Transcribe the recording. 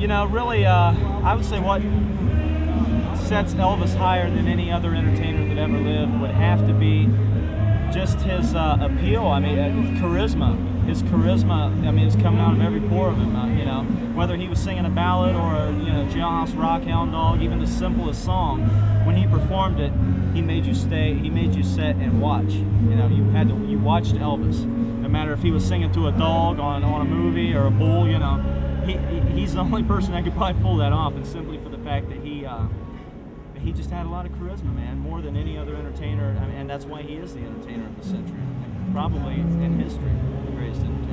you know, really, I would say what sets Elvis higher than any other entertainer that ever lived would have to be just his appeal. I mean, charisma. His charisma, I mean, it's coming out of every pore of him, you know. Whether he was singing a ballad or a, you know, jailhouse rock, hound dog, even the simplest song, when he performed it, he made you stay, he made you sit and watch. You know, you had to, you watched Elvis. No matter if he was singing to a dog on a movie or a bull, you know, he's the only person that could probably pull that off, and simply for the fact that he just had a lot of charisma, man, more than any other entertainer. I mean, and that's why he is the entertainer of the century, probably in history, the greatest entertainer.